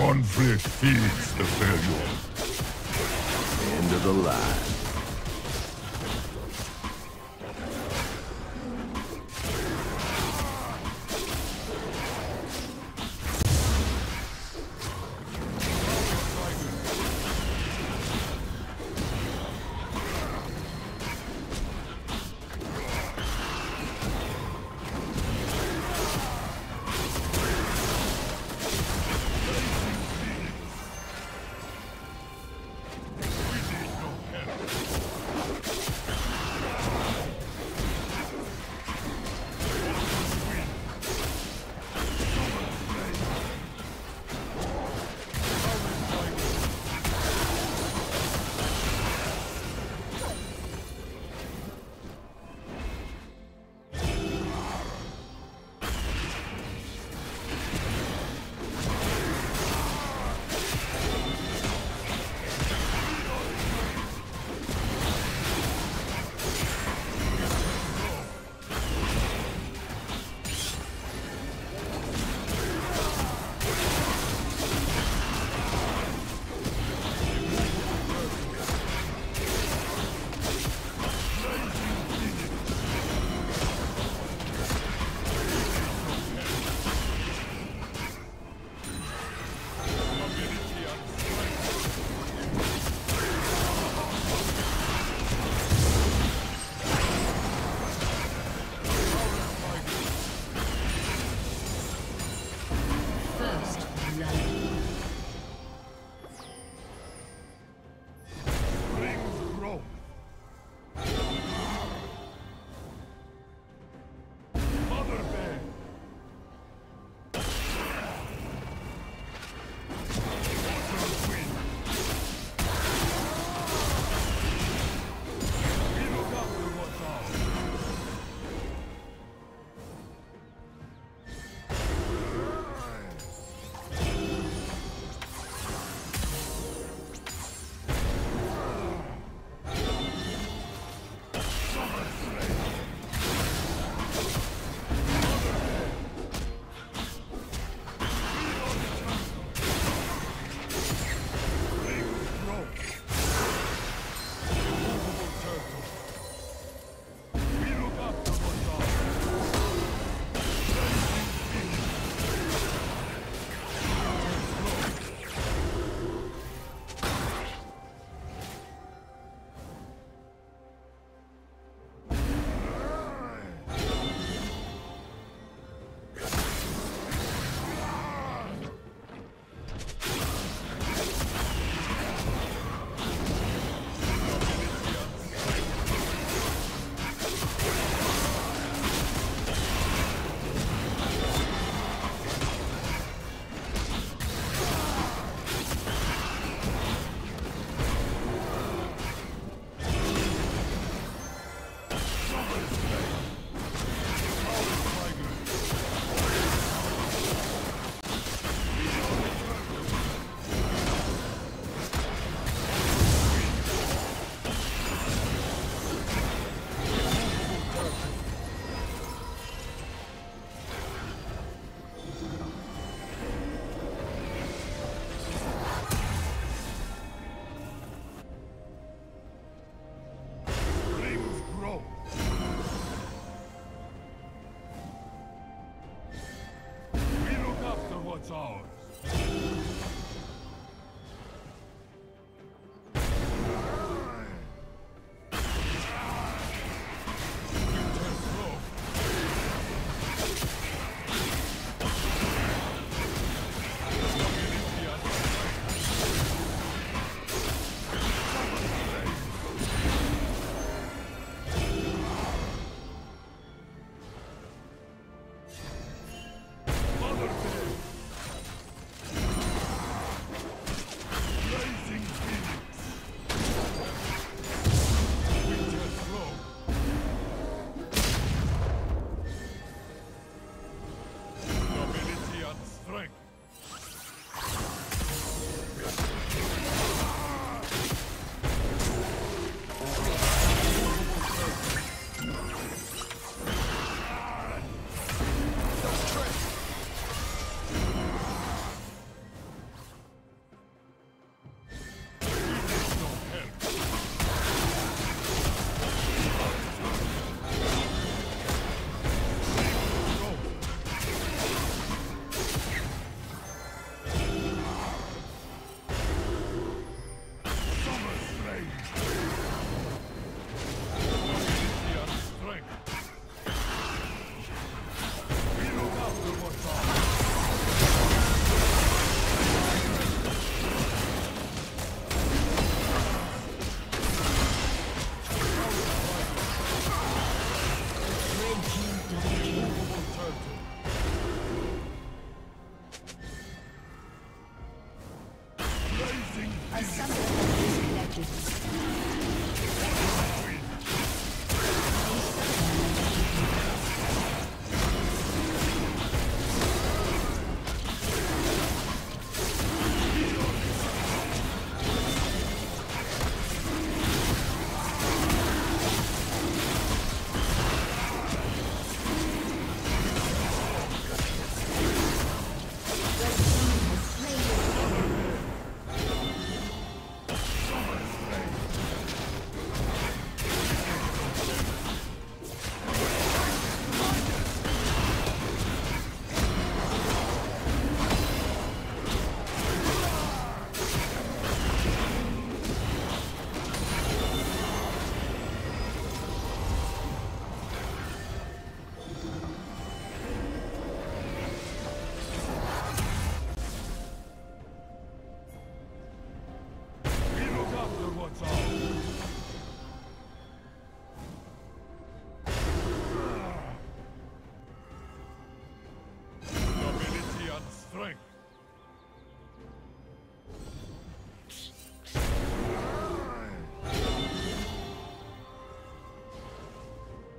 Conflict feeds the failure. End of the line.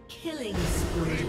Killing spree.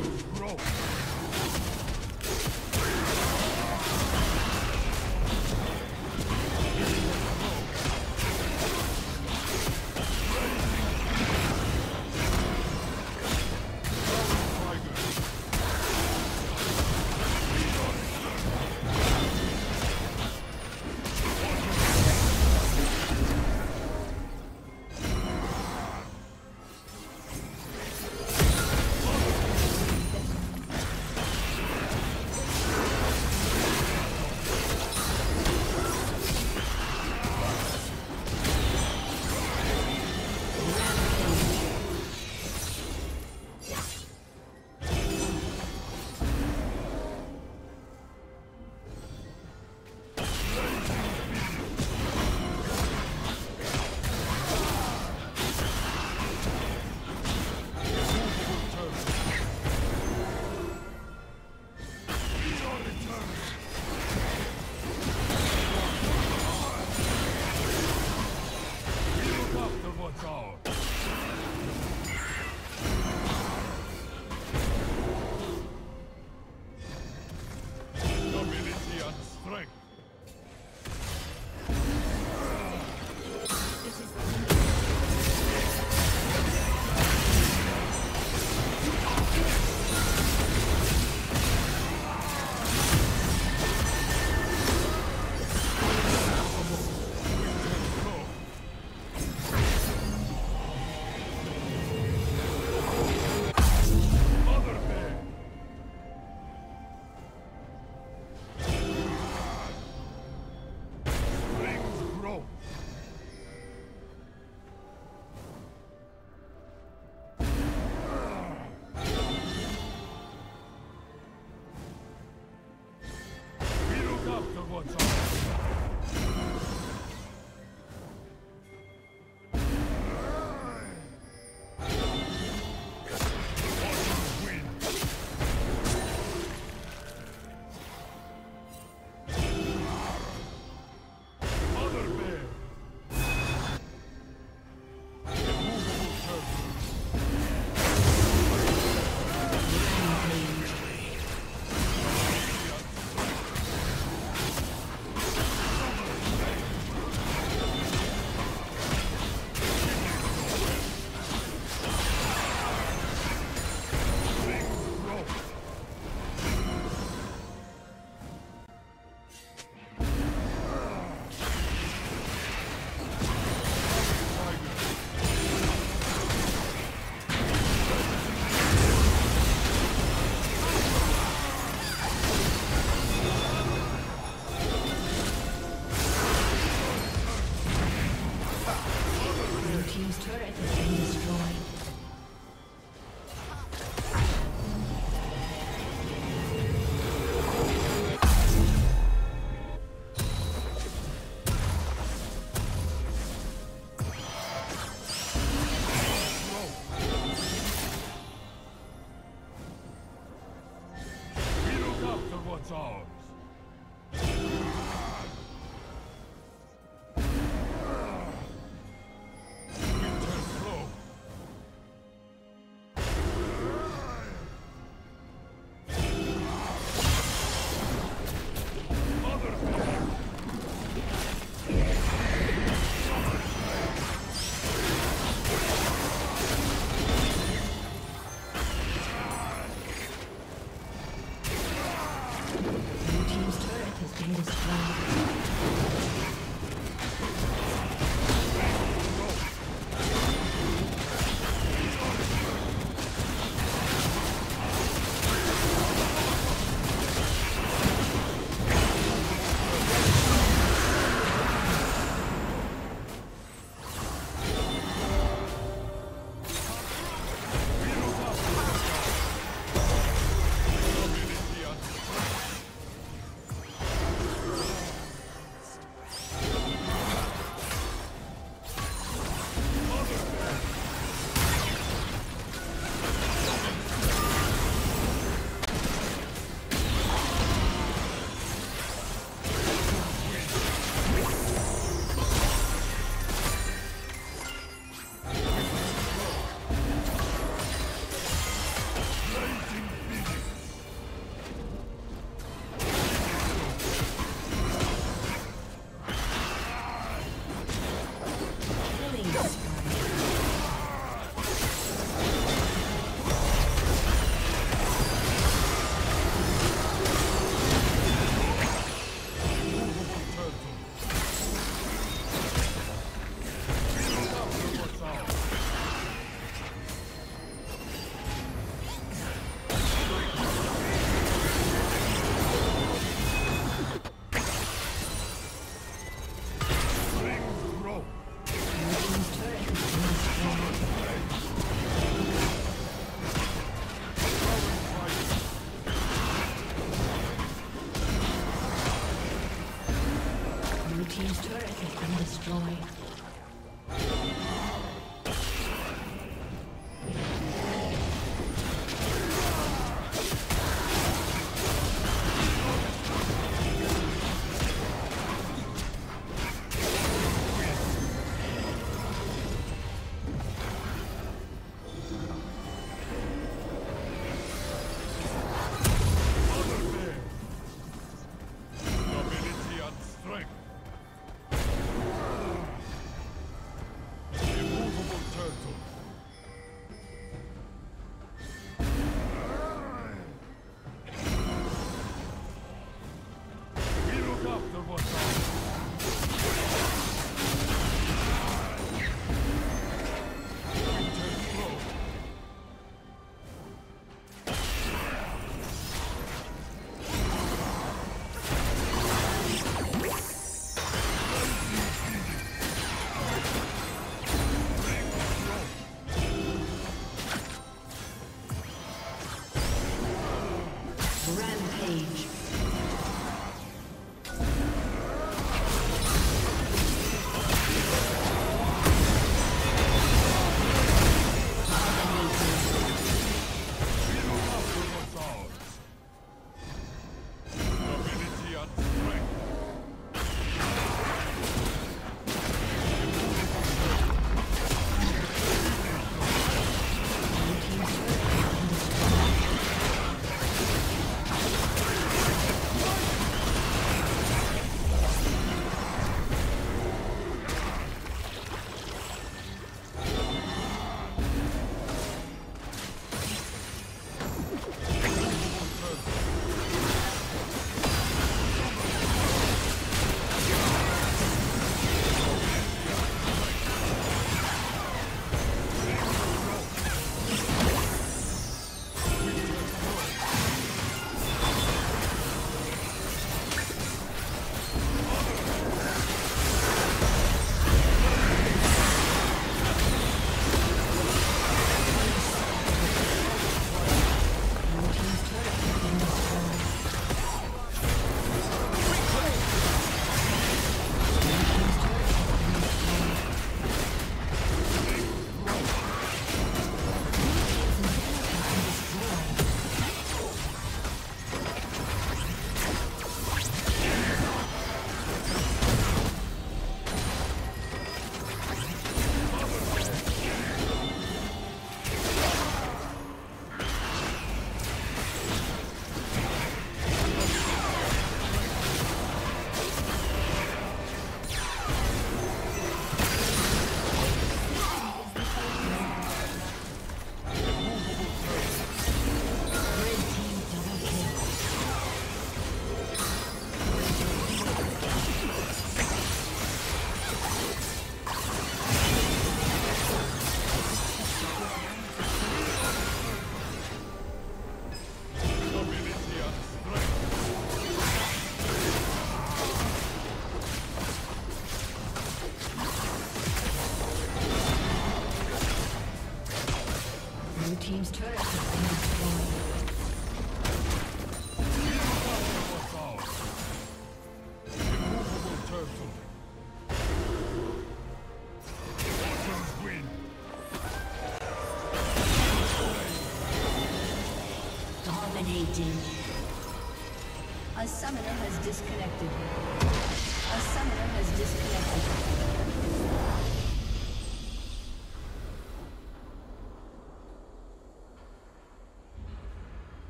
disconnected.